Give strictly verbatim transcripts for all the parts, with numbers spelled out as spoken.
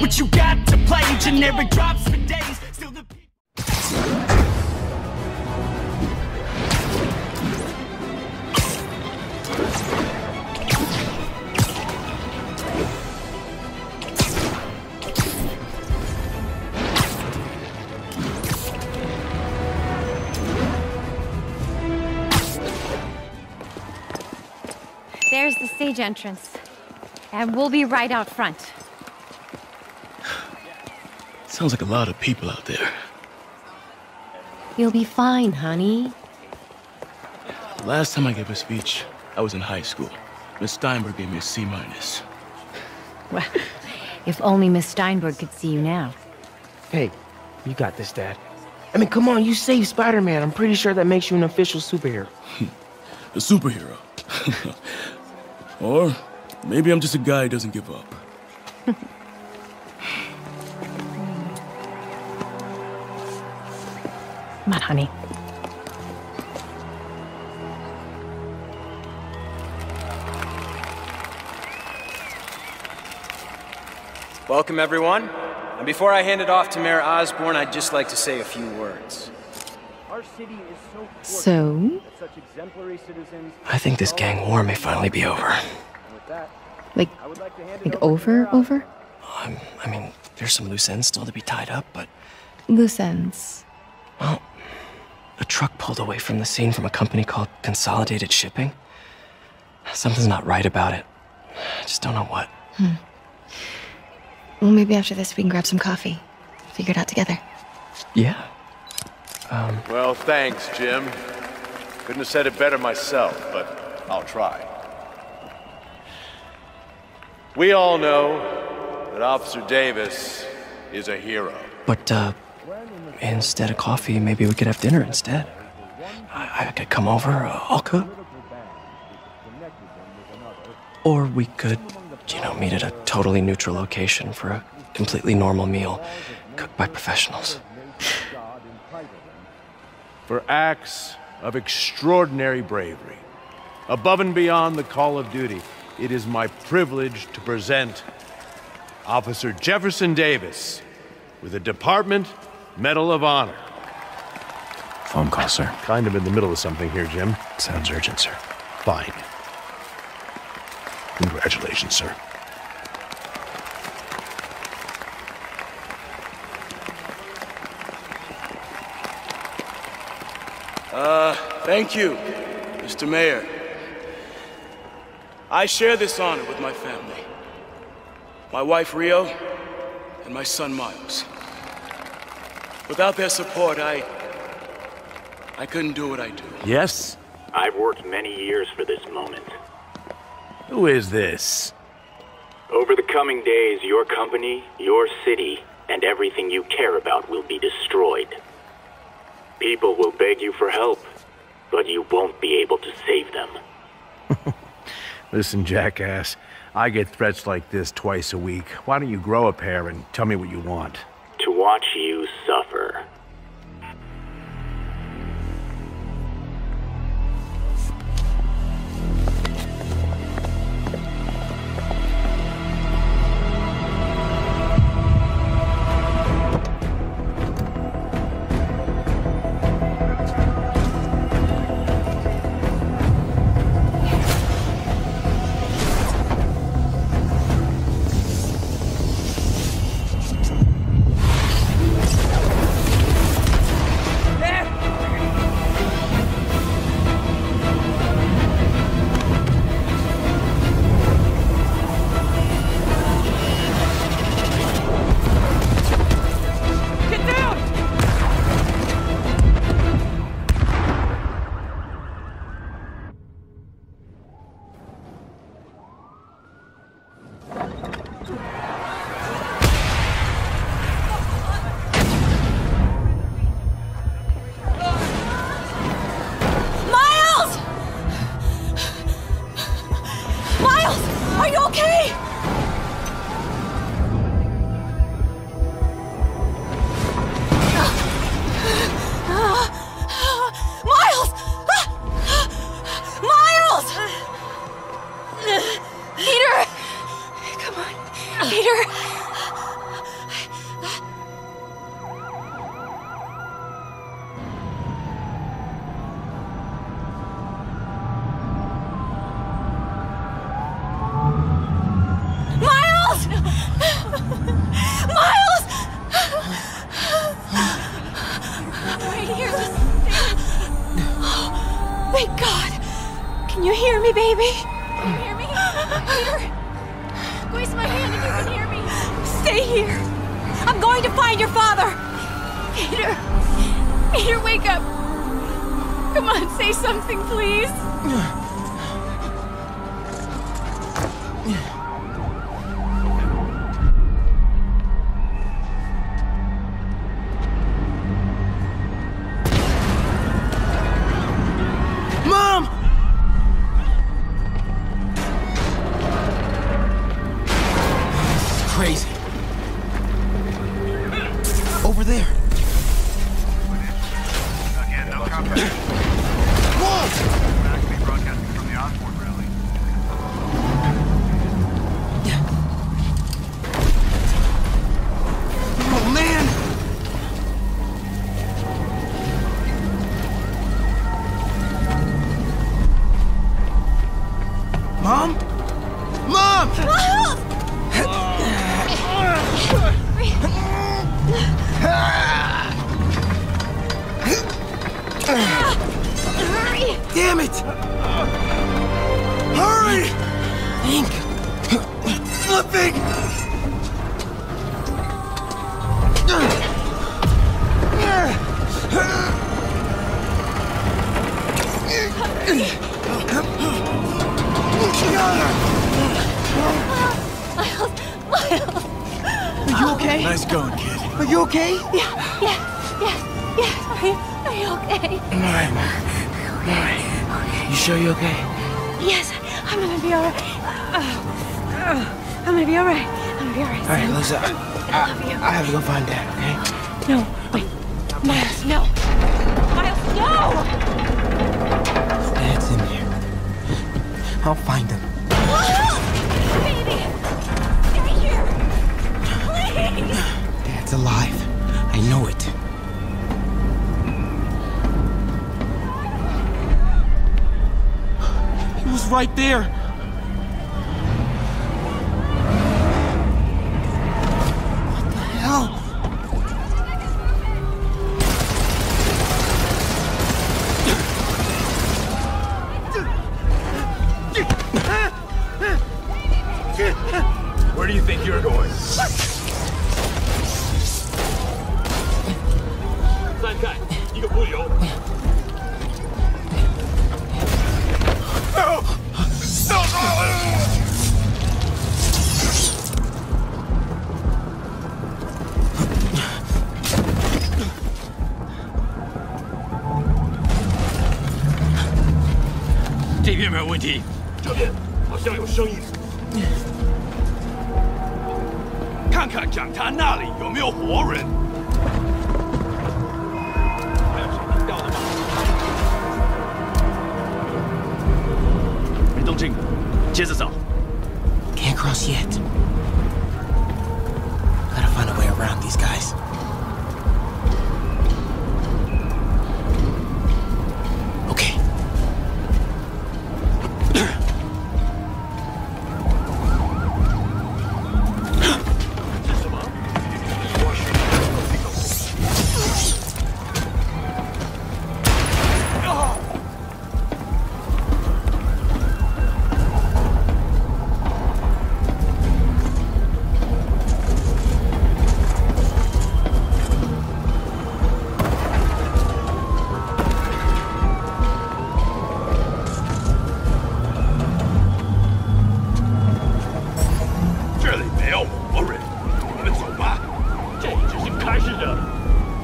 What you got to play? Generic drops for days. Still the There's the stage entrance, and we'll be right out front. Sounds like a lot of people out there. You'll be fine, honey. The last time I gave a speech, I was in high school. Miss Steinberg gave me a C minus. Well, if only Miss Steinberg could see you now. Hey, you got this, Dad. I mean, come on, you saved Spider-Man. I'm pretty sure that makes you an official superhero. A superhero. Or maybe I'm just a guy who doesn't give up. Come on, honey. Welcome, everyone. And before I hand it off to Mayor Osborne, I'd just like to say a few words. Our city is so so? Such exemplary citizens. I think this gang war may finally be over. Like, like over, over? Um, I mean, there's some loose ends still to be tied up, but... Loose ends? Well, a truck pulled away from the scene from a company called Consolidated Shipping. Something's not right about it. I just don't know what. Hmm. Well, maybe after this we can grab some coffee. Figure it out together. Yeah. Um, well, thanks, Jim. Couldn't have said it better myself, but I'll try. We all know that Officer Davis is a hero. But, uh, instead of coffee, maybe we could have dinner instead. I, I could come over, uh, I'll cook. Or we could, you know, meet at a totally neutral location for a completely normal meal, cooked by professionals. For acts of extraordinary bravery, above and beyond the call of duty, it is my privilege to present Officer Jefferson Davis with a Department Medal of Honor. Phone call, sir. Kind of in the middle of something here, Jim. Sounds urgent, sir. Fine. Congratulations, sir. Uh, thank you, Mister Mayor. I share this honor with my family. My wife, Rio, and my son, Miles. Without their support, I... I couldn't do what I do. Yes? I've worked many years for this moment. Who is this? Over the coming days, your company, your city, and everything you care about will be destroyed. People will beg you for help, but you won't be able to save them. Listen, jackass, I get threats like this twice a week. Why don't you grow a pair and tell me what you want? To watch you suffer. God! Can you hear me, baby? Can you hear me? Peter? Squeeze my hand if you can hear me. Stay here. I'm going to find your father. Peter. Peter, wake up. Come on, say something, please. Right there. What the hell? Where do you think you're going? You can pull your own.这边没有问题，这边好像有声音。看看讲台那里有没有活人。还有谁听到了吗？别动静，接着走。 Can't cross yet. Gotta find a way around these guys. Okay.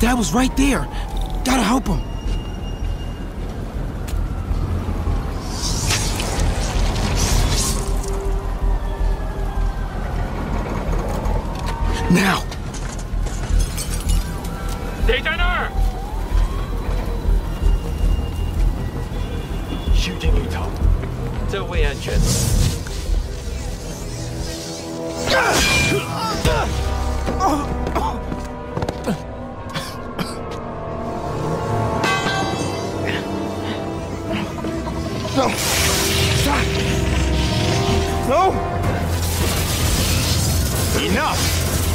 I was right there. Gotta help him. Now. Stay down there. Shooting you, Tom. The way I just.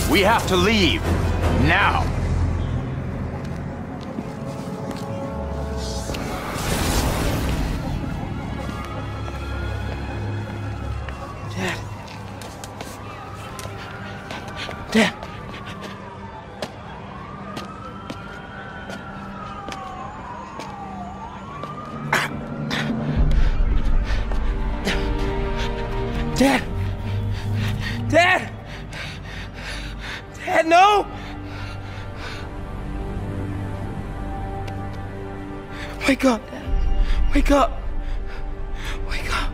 We have to leave, now! Dad! Dad! Dad, no! Wake up, Dad. Wake up. Wake up.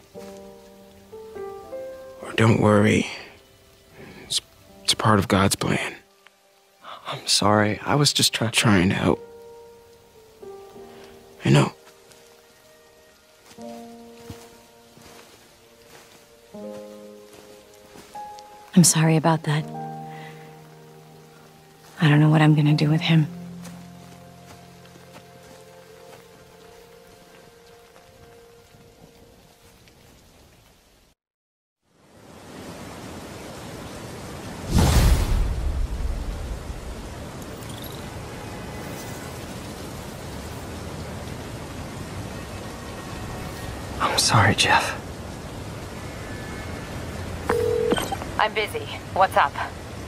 Don't worry. It's, it's part of God's plan. I'm sorry. I was just try trying to help. I know. I'm sorry about that. I don't know what I'm gonna do with him. Sorry, Jeff. I'm busy. What's up?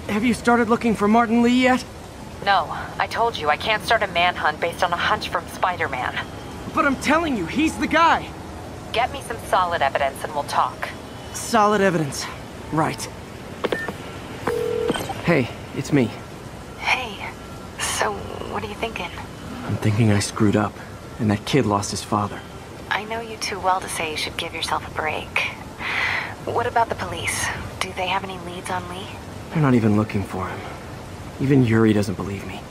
Have you started looking for Martin Lee yet? No. I told you, I can't start a manhunt based on a hunch from Spider-Man. But I'm telling you, he's the guy! Get me some solid evidence and we'll talk. Solid evidence. Right. Hey, it's me. Hey. So, what are you thinking? I'm thinking I screwed up, and that kid lost his father. I know you too well to say you should give yourself a break. What about the police? Do they have any leads on Lee? They're not even looking for him. Even Yuri doesn't believe me.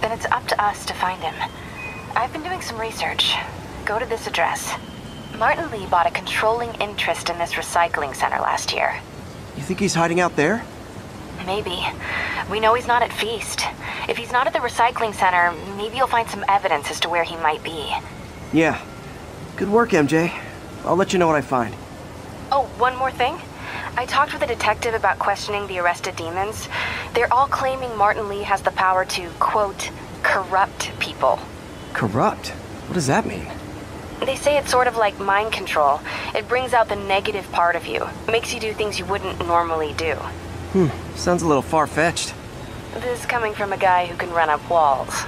Then it's up to us to find him. I've been doing some research. Go to this address. Martin Lee bought a controlling interest in this recycling center last year. You think he's hiding out there? Maybe. We know he's not at Feast. If he's not at the recycling center, maybe you'll find some evidence as to where he might be. Yeah. Good work, M J. I'll let you know what I find. Oh, one more thing. I talked with a detective about questioning the arrested demons. They're all claiming Martin Lee has the power to, quote, corrupt people. Corrupt? What does that mean? They say it's sort of like mind control. It brings out the negative part of you. Makes you do things you wouldn't normally do. Hmm, sounds a little far-fetched. This is coming from a guy who can run up walls.